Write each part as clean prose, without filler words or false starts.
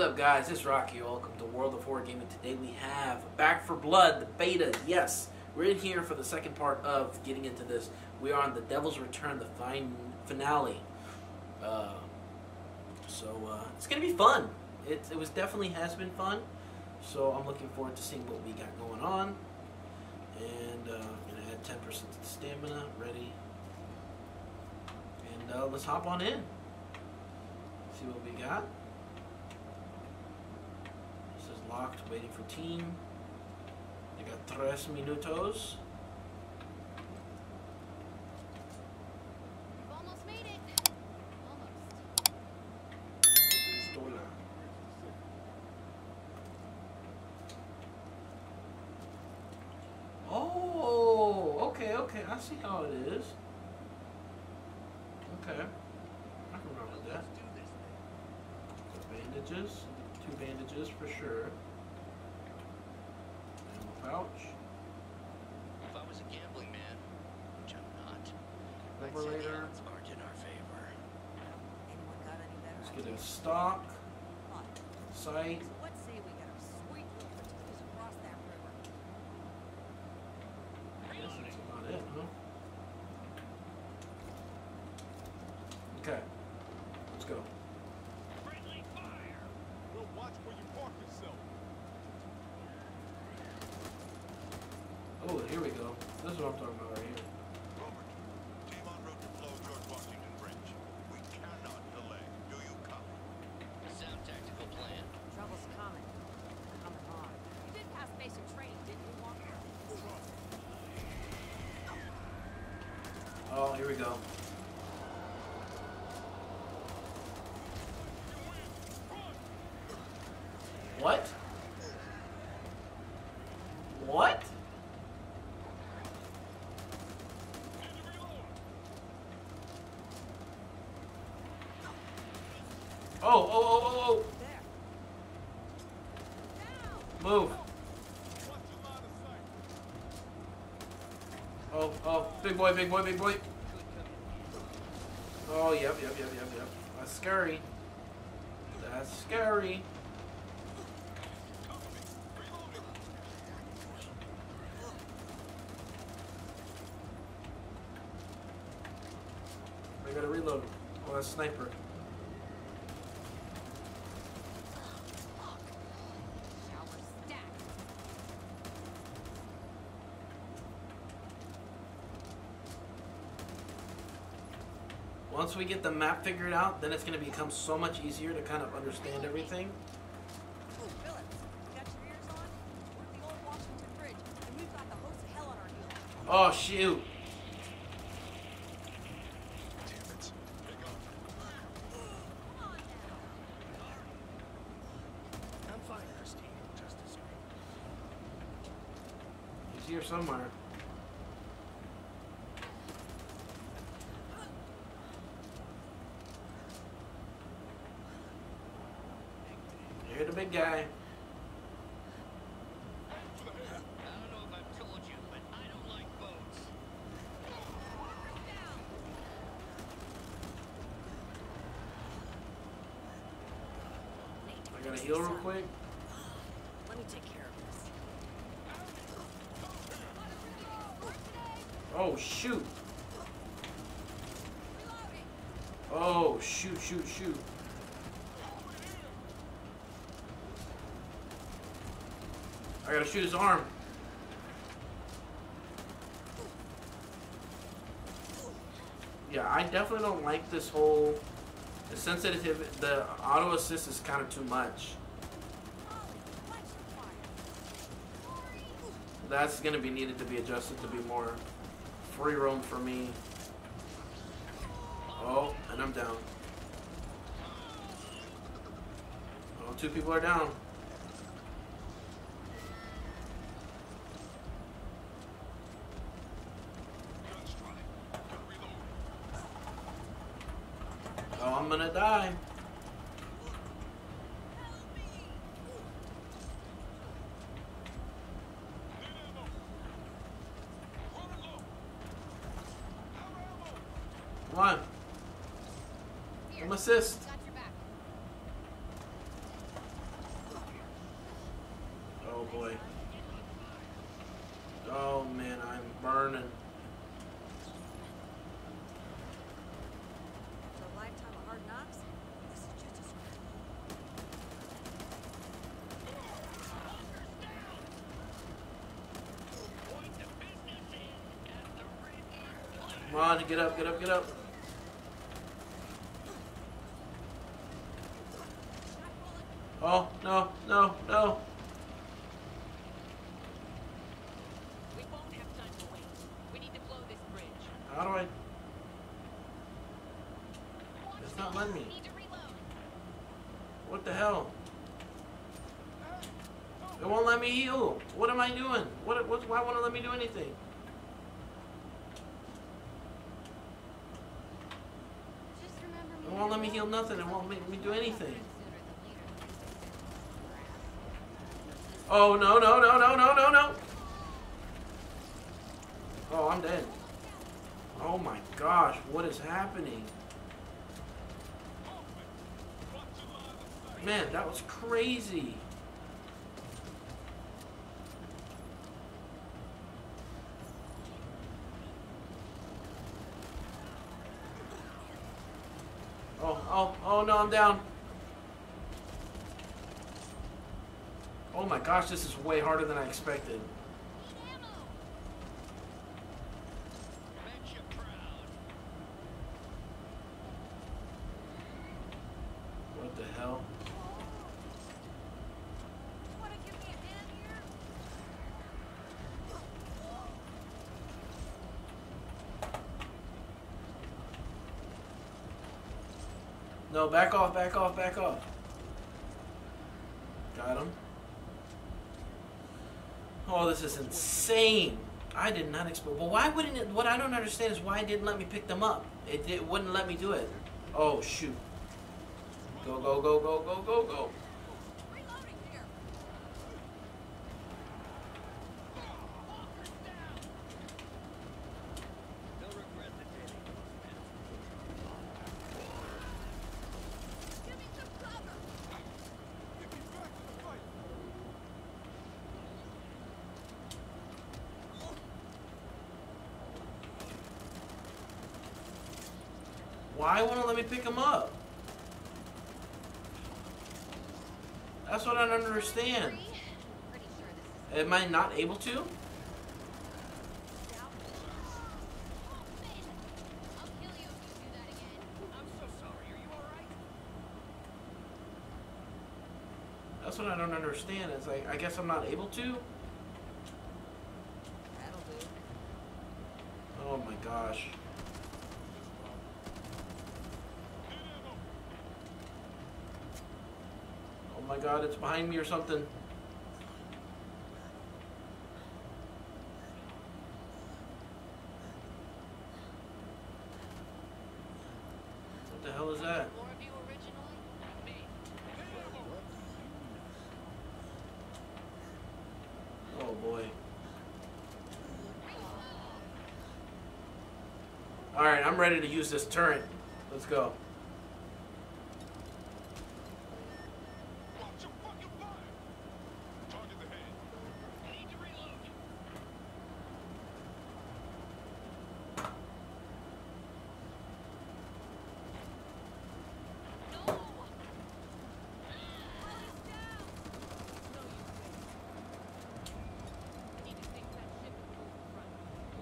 What is up, guys? It's Rocky. Welcome to World of Horror Gaming. Today we have Back 4 Blood, the beta. Yes, we're in here for the second part of getting into this. We are on the Devil's Return, the finale. It's going to be fun. It definitely has been fun. So I'm looking forward to seeing what we got going on. And I'm going to add 10% to the stamina. Ready. And let's hop on in. See what we got. This is locked, waiting for team. They got 3 minutos. You've almost made it. Almost. Oh, okay, okay. I see how it is. Okay. I can remember that. Bandages, 2 bandages for sure. And a pouch. If I was a gambling man, which I'm not, I'd say the odds aren't in our favor. Let's get a stock. Sight. Let's say we got a sweet little potatoes across that river. I guess that's about it, huh? Okay. Let's go. Oh, here we go. This is what I'm talking about right here. Robert, team on road to blow George Washington Bridge. We cannot delay. Do you copy? Sound tactical plan. Trouble's coming. Coming on. You did pass basic training, didn't you, Walker? Oh, here we go. What? What? Oh, oh, oh, oh, oh. Move. Oh, oh, big boy, big boy, big boy. Oh, yep, yep, yep, yep, yep. That's scary. That's scary. I gotta reload. Oh, that's sniper. Once we get the map figured out, then it's going to become so much easier to kind of understand everything. Oh, shoot. He's here somewhere. The big guy. I don't know if I've told you, but I don't like boats. I gotta heal real quick. Let me take care of this. Oh shoot! Oh shoot! Shoot! Shoot! I gotta shoot his arm. Yeah, I definitely don't like this whole... The sensitivity, the auto assist is kind of too much. That's gonna be needed to be adjusted to be more free roam for me. Oh, and I'm down. Oh, 2 people are down. Oh, I'm gonna die. Come on. I'm assist. boy. Oh man, I'm burning. A lifetime of hard knocks? This is just a scratch. Come on, get up, get up, get up. Oh, no, no, no. We won't have time to wait. We need to blow this bridge. How do I? It's not letting me. What the hell? It won't let me heal. What am I doing? Why won't it let me do anything? It won't let me heal nothing. It won't make me do anything. Oh, no, no, no, no, no, no, no. Oh, I'm dead. Oh, my gosh. What is happening? Man, that was crazy. Oh, oh, oh, no, I'm down. Oh my gosh, this is way harder than I expected. What the hell? No, back off, back off, back off. Got him. Oh, this is insane. I did not expect. Well, why wouldn't it? What I don't understand is why it didn't let me pick them up. It wouldn't let me do it. Oh, shoot. Go, go, go, go, go, go, go. Why won't it let me pick him up? That's what I don't understand. Am I not able to? That's what I don't understand. It's like, I guess I'm not able to? Oh my gosh. Oh my god, it's behind me or something. What the hell is that? Oh boy. Alright, I'm ready to use this turret. Let's go.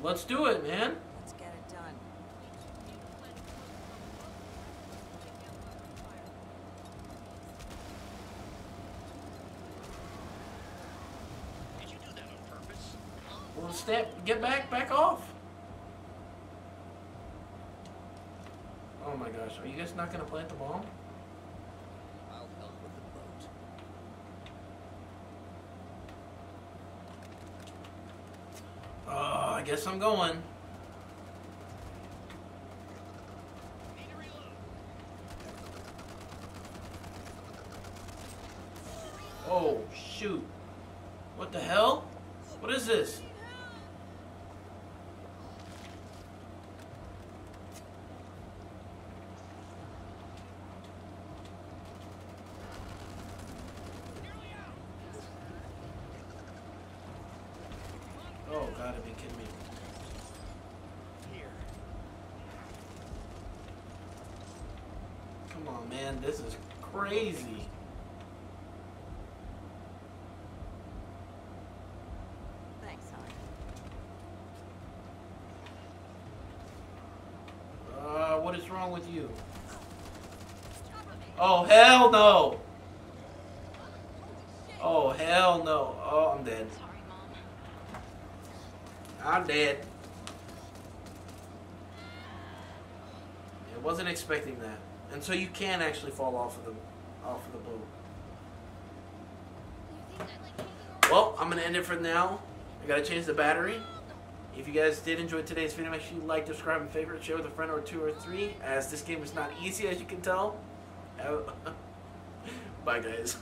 Let's do it, man. Let's get it done. Did you do that on purpose? Well, step, get back, back off. Oh my gosh, are you guys not gonna plant the bomb? I'll help with the boat. I guess I'm going. Oh, shoot. What the hell? What is this? gotta be kidding me. Here. Come on, man. This is crazy. Thanks, hon. What is wrong with you? Oh, hell no! Oh, hell no. Oh, I'm dead. Sorry, Mom. I'm dead. I wasn't expecting that. And so you can actually fall off of the boat. Well, I'm going to end it for now. I got to change the battery. If you guys did enjoy today's video, make sure you like, subscribe, and favorite. Share with a friend or two or three, as this game is not easy, as you can tell. Bye, guys.